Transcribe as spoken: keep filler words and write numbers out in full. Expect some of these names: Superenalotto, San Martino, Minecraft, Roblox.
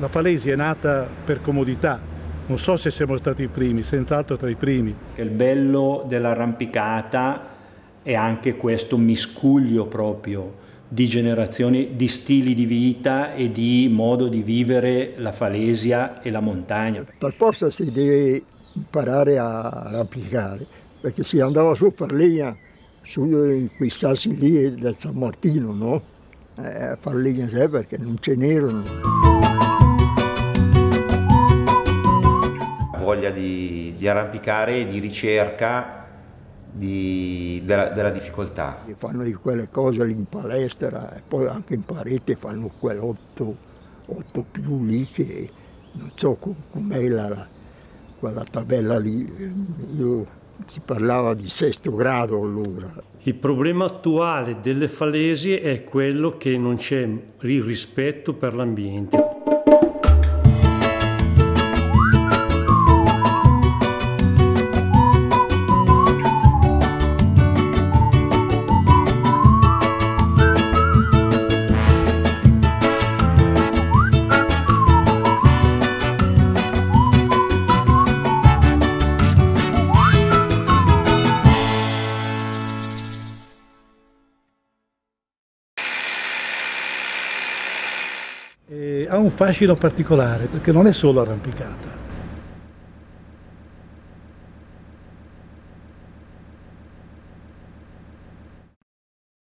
La Falesi è nata per comodità, non so se siamo stati i primi, senz'altro tra i primi. Il bello dell'arrampicata è anche questo miscuglio proprio di generazioni, di stili di vita e di modo di vivere la Falesia e la montagna. Per forza si deve imparare a arrampicare, perché si andava su a far legna, su quei sassi lì del San Martino, no? Eh, far legna sé perché non ce n'erano. La voglia di, di arrampicare e di ricerca di, della, della difficoltà. Fanno di quelle cose lì in palestra e poi anche in parete fanno quell'otto otto più lì che non so com'è la, quella tabella lì. Io, Si parlava di sesto grado allora. Il problema attuale delle Falesi è quello che non c'è il rispetto per l'ambiente. Ha un fascino particolare perché non è solo arrampicata.